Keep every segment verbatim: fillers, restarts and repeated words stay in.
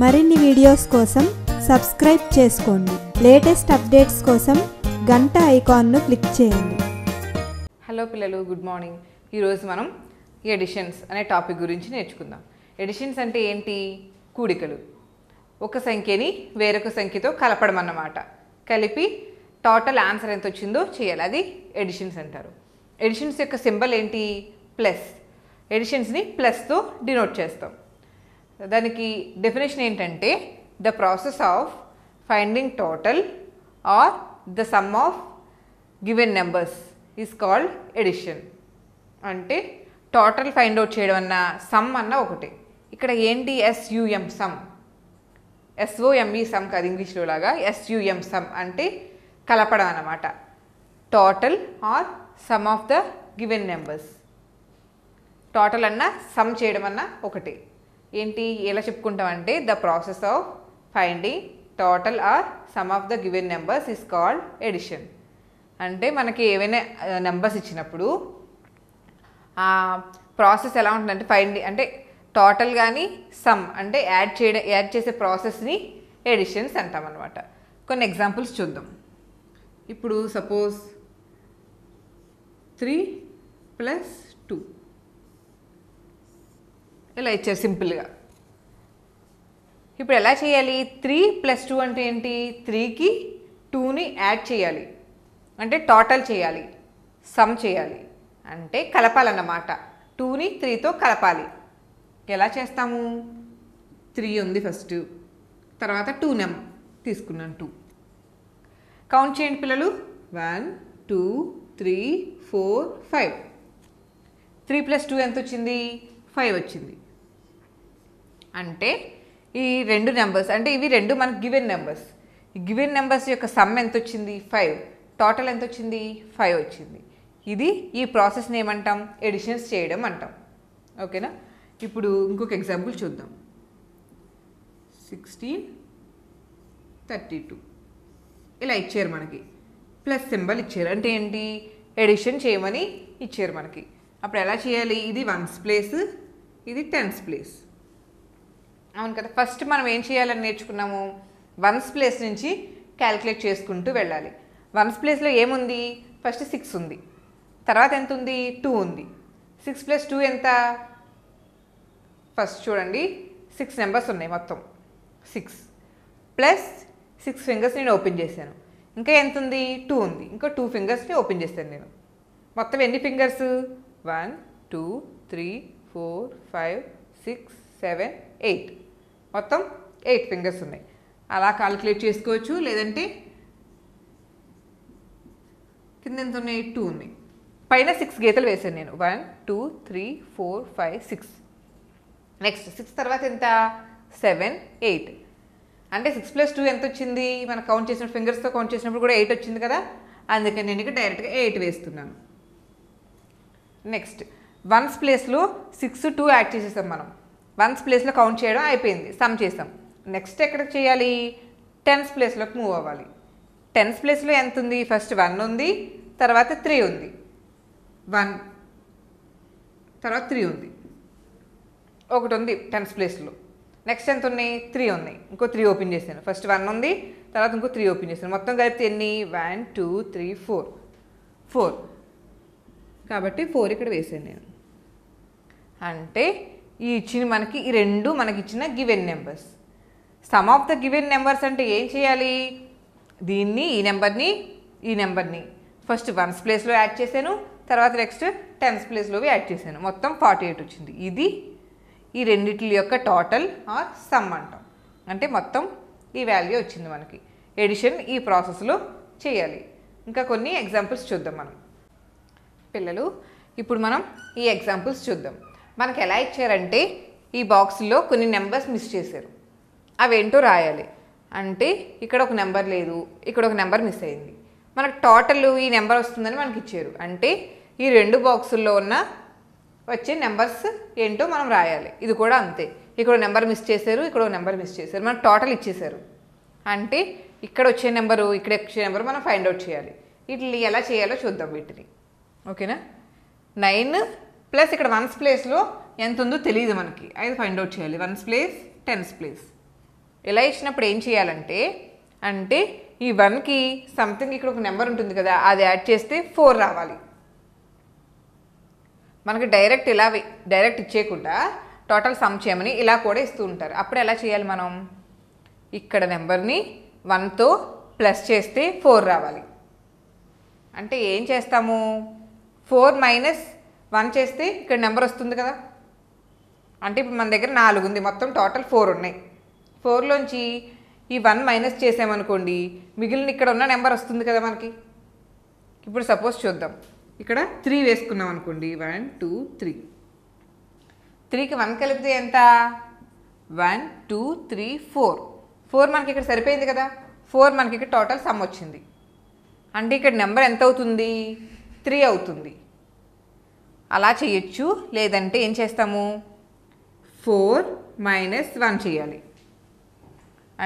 మరిన్ని వీడియోస్ కోసం సబ్స్క్రైబ్ చేసుకోండి. లేటెస్ట్ అప్డేట్స్ కోసం గంట ఐకాన్ను క్లిక్ చేయండి. హలో పిల్లలు, గుడ్ మార్నింగ్. ఈరోజు మనం ఎడిషన్స్ అనే టాపిక్ గురించి నేర్చుకుందాం. ఎడిషన్స్ అంటే ఏంటి? కూడికలు. ఒక సంఖ్యని వేరొక సంఖ్యతో కలపడం అన్నమాట. కలిపి టోటల్ ఆన్సర్ ఎంత వచ్చిందో చేయాలి, అది ఎడిషన్స్ అంటారు. ఎడిషన్స్ యొక్క సింబల్ ఏంటి? ప్లస్. ఎడిషన్స్ని ప్లస్తో డినోట్ చేస్తాం. దానికి డెఫినేషన్ ఏంటంటే the process of finding total or the sum of given numbers is called addition. అంటే టోటల్ ఫైండ్ అవుట్ చేయడం అన్న సమ్ అన్న ఒకటే. ఇక్కడ ఏంటి? ఎస్యుఎం సమ్, ఎస్ఓఎంఈ సమ్ కాదు ఇంగ్లీష్లో లాగా, ఎస్యుఎం సమ్ అంటే కలపడం అన్నమాట. Total or sum of the given numbers. Total అన్న సమ్ చేయడం అన్న ఒకటి. ఏంటి ఎలా చెప్పుకుంటామంటే the process of finding total or sum of the given numbers is called addition. అంటే మనకి ఏవైనా నెంబర్స్ ఇచ్చినప్పుడు ఆ ప్రాసెస్ ఎలా ఉంటుందంటే ఫైండింగ్ అంటే టోటల్ కానీ సమ్ అంటే యాడ్ చేయడం, యాడ్ చేసే ప్రాసెస్ని ఎడిషన్స్ అంటాం అన్నమాట. కొన్ని ఎగ్జాంపుల్స్ చూద్దాం. ఇప్పుడు సపోజ్ త్రీ ప్లస్ టూ ఇలా ఇచ్చారు సింపుల్గా. ఇప్పుడు ఎలా చేయాలి? త్రీ ప్లస్ టూ అంటే ఏంటి? త్రీకి టూని యాడ్ చేయాలి, అంటే టోటల్ చేయాలి, సమ్ చేయాలి, అంటే కలపాలన్నమాట. టూని త్రీతో కలపాలి. ఎలా చేస్తాము? త్రీ ఉంది ఫస్ట్, తర్వాత టూ నెంబర్ తీసుకున్నాను టూ. కౌంట్ చేయండి పిల్లలు, one two three four five. Three plus two ఎంత వచ్చింది? ఫైవ్ వచ్చింది. అంటే ఈ రెండు నెంబర్స్, అంటే ఇవి రెండు మనకు గివెన్ నెంబర్స్. ఈ గివెన్ నెంబర్స్ యొక్క సమ్ ఎంత వచ్చింది? ఫైవ్. టోటల్ ఎంత వచ్చింది? ఫైవ్ వచ్చింది. ఇది ఈ ప్రాసెస్ని ఏమంటాం? ఎడిషన్స్ చేయడం అంటాం. ఓకేనా? ఇప్పుడు ఇంకొక ఎగ్జాంపుల్ చూద్దాం. సిక్స్టీన్ థర్టీ టూ ఇలా ఇచ్చారు మనకి. ప్లస్ సింబల్ ఇచ్చారు అంటే ఏంటి? ఎడిషన్ చేయమని ఇచ్చారు మనకి. అప్పుడు ఎలా చేయాలి? ఇది వన్స్ ప్లేస్, ఇది టెన్స్ ప్లేస్. అవును కదా. ఫస్ట్ మనం ఏం చేయాలని నేర్చుకున్నాము? వన్స్ ప్లేస్ నుంచి క్యాలిక్యులేట్ చేసుకుంటూ వెళ్ళాలి. వన్స్ ప్లేస్లో ఏముంది? ఫస్ట్ సిక్స్ ఉంది, తర్వాత ఎంత ఉంది? టూ ఉంది. సిక్స్ ప్లస్ టూ ఎంత? ఫస్ట్ చూడండి, సిక్స్ నెంబర్స్ ఉన్నాయి మొత్తం. సిక్స్ ప్లస్ సిక్స్ ఫింగర్స్ నేను ఓపెన్ చేశాను. ఇంకా ఎంత ఉంది? టూ ఉంది. ఇంకా టూ ఫింగర్స్ని ఓపెన్ చేశాను నేను. మొత్తం ఎన్ని fingers? One two three four five six seven eight. మొత్తం ఎయిట్ ఫింగర్స్ ఉన్నాయి. అలా కాలిక్యులేట్ చేసుకోవచ్చు. లేదంటే కింద ఎంత ఉన్నాయి? టూ ఉన్నాయి. పైన సిక్స్ గీతలు వేసాను నేను. One two three four five six. Next six తర్వాత ఎంత? Seven eight. అంటే సిక్స్ ప్లస్ టూ ఎంత వచ్చింది? మనం కౌంట్ చేసిన ఫింగర్స్తో కౌంట్ చేసినప్పుడు కూడా ఎయిట్ వచ్చింది కదా, అందుకని నేను ఇక డైరెక్ట్గా ఎయిట్ వేస్తున్నాను. నెక్స్ట్ వన్స్ ప్లేస్లో సిక్స్ టూ యాడ్ చేసేసాం మనం. వన్స్ ప్లేస్లో కౌంట్ చేయడం అయిపోయింది, సమ్ చేసాం. నెక్స్ట్ ఎక్కడికి చేయాలి? టెన్స్ ప్లేస్లోకి మూవ్ అవ్వాలి. టెన్స్ ప్లేస్లో ఎంత ఉంది? ఫస్ట్ వన్ ఉంది, తర్వాత త్రీ ఉంది, వన్ తర్వాత త్రీ ఉంది, ఒకటి ఉంది టెన్స్ ప్లేస్లో. నెక్స్ట్ ఎంత ఉన్నాయి? త్రీ ఉన్నాయి. ఇంకో త్రీ ఓపెన్ చేశాను. ఫస్ట్ వన్ ఉంది, తర్వాత ఇంకో త్రీ ఓపెన్ చేశాను. మొత్తం కలిపితే ఎన్ని? One two three four. Four కాబట్టి ఫోర్ ఇక్కడ వేసాను నేను. అంటే ఈ ఇచ్చిన మనకి ఈ రెండు మనకి ఇచ్చిన given numbers. Sum of the given numbers అంటే ఏం చేయాలి? దీన్ని ఈ నెంబర్ని ఈ నెంబర్ని ఫస్ట్ వన్స్ ప్లేస్లో యాడ్ చేశాను, తర్వాత నెక్స్ట్ టెన్స్ ప్లేస్లో యాడ్ చేశాను. మొత్తం ఫార్టీ ఎయిట్ వచ్చింది. ఇది ఈ రెండిటి యొక్క టోటల్ ఆర్ సమ్ అంటాం. అంటే మొత్తం ఈ వాల్యూ వచ్చింది మనకి. ఎడిషన్ ఈ ప్రాసెస్లో చేయాలి. ఇంకా కొన్ని ఎగ్జాంపుల్స్ చూద్దాం మనం. పిల్లలు ఇప్పుడు మనం ఈ ఎగ్జాంపుల్స్ చూద్దాం. మనకు ఎలా ఇచ్చారంటే ఈ బాక్స్లో కొన్ని నెంబర్స్ మిస్ చేశారు, అవి ఏంటో రాయాలి. అంటే ఇక్కడ ఒక నెంబర్ లేదు, ఇక్కడ ఒక నెంబర్ మిస్ అయింది. మనకు టోటల్ ఈ నెంబర్ వస్తుందని మనకి ఇచ్చారు. అంటే ఈ రెండు బాక్సుల్లో ఉన్న వచ్చే నెంబర్స్ ఏంటో మనం రాయాలి. ఇది కూడా అంతే. ఇక్కడ నెంబర్ మిస్ చేశారు, ఇక్కడ నెంబర్ మిస్ చేశారు. మనకు టోటల్ ఇచ్చేశారు. అంటే ఇక్కడ వచ్చే నెంబరు, ఇక్కడ వచ్చే నెంబరు మనం ఫైండ్ అవుట్ చేయాలి. వీటిని ఎలా చేయాలో చూద్దాం వీటిని. ఓకేనా? నైన్ ప్లస్ ఇక్కడ వన్స్ ప్లేస్లో ఎంత ఉందో తెలియదు మనకి, అది ఫైండ్ అవుట్ చేయాలి. Ones place tens place. ఎలా ఇచ్చినప్పుడు ఏం చేయాలంటే అంటే ఈ వన్కి సంథింగ్ ఇక్కడ ఒక నెంబర్ ఉంటుంది కదా, అది యాడ్ చేస్తే ఫోర్ రావాలి. మనకి డైరెక్ట్ ఇలా డైరెక్ట్ ఇచ్చేయకుండా టోటల్ సమ్ చేయమని ఇలా కూడా ఇస్తూ ఉంటారు. అప్పుడు ఎలా చేయాలి మనం? ఇక్కడ నెంబర్ని వన్తో ప్లస్ చేస్తే ఫోర్ రావాలి. అంటే ఏం చేస్తాము? ఫోర్ మైనస్ వన్ చేస్తే ఇక్కడ నెంబర్ వస్తుంది కదా. అంటే ఇప్పుడు మన దగ్గర నాలుగు ఉంది, మొత్తం టోటల్ ఫోర్ ఉన్నాయి. ఫోర్లోంచి ఈ వన్ మైనస్ చేసామనుకోండి, మిగిలిన ఇక్కడ ఉన్న నెంబర్ వస్తుంది కదా మనకి. ఇప్పుడు సపోజ్ చూద్దాం, ఇక్కడ త్రీ వేసుకున్నాం అనుకోండి, వన్ టూ త్రీ. త్రీకి వన్ కలిపితే ఎంత? One two three four. Four మనకి ఇక్కడ సరిపోయింది కదా, ఫోర్ మనకి ఇక్కడ టోటల్ సమ్ వచ్చింది. అంటే ఇక్కడ నెంబర్ ఎంత అవుతుంది? త్రీ అవుతుంది. అలా చేయొచ్చు. లేదంటే ఏం చేస్తాము? ఫోర్ మైనస్ వన్ చేయాలి.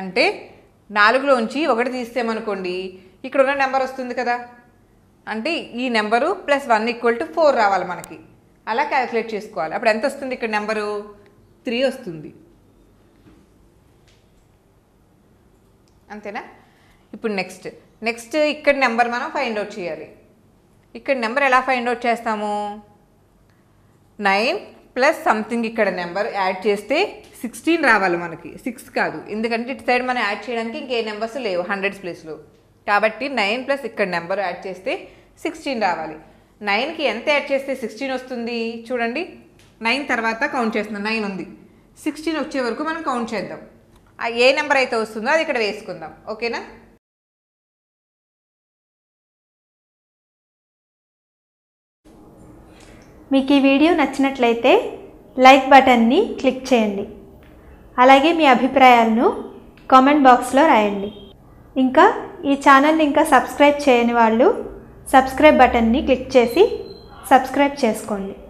అంటే నాలుగులోంచి ఒకటి తీసేమనుకోండి, ఇక్కడ ఉన్న నెంబర్ వస్తుంది కదా. అంటే ఈ number plus one equal to four రావాలి మనకి. అలా క్యాలిక్యులేట్ చేసుకోవాలి. అప్పుడు ఎంత వస్తుంది? ఇక్కడ నెంబరు త్రీ వస్తుంది. అంతేనా? ఇప్పుడు నెక్స్ట్ నెక్స్ట్ ఇక్కడ నెంబర్ మనం ఫైండ్ అవుట్ చేయాలి. ఇక్కడ నెంబర్ ఎలా ఫైండ్ అవుట్ చేస్తాము? నైన్ ప్లస్ సంథింగ్ ఇక్కడ నెంబర్ యాడ్ చేస్తే సిక్స్టీన్ రావాలి మనకి. సిక్స్ కాదు, ఎందుకంటే ఇటు సైడ్ మనం యాడ్ చేయడానికి ఇంకే నెంబర్స్ లేవు హండ్రెడ్స్ ప్లేస్లో. కాబట్టి నైన్ ప్లస్ ఇక్కడ నెంబర్ యాడ్ చేస్తే సిక్స్టీన్ రావాలి. నైన్కి ఎంత యాడ్ చేస్తే సిక్స్టీన్ వస్తుంది? చూడండి, నైన్ తర్వాత కౌంట్ చేస్తున్నాం, నైన్ ఉంది. సిక్స్టీన్ వచ్చే వరకు మనం కౌంట్ చేద్దాం. ఏ నెంబర్ అయితే వస్తుందో అది ఇక్కడ వేసుకుందాం. ఓకేనా? మీకు ఈ వీడియో నచ్చినట్లయితే లైక్ బటన్ని క్లిక్ చేయండి. అలాగే మీ అభిప్రాయాలను కామెంట్ బాక్స్లో రాయండి. ఇంకా ఈ ఛానల్ని ఇంకా సబ్స్క్రైబ్ చేయని వాళ్ళు సబ్స్క్రైబ్ బటన్ని క్లిక్ చేసి సబ్స్క్రైబ్ చేసుకోండి.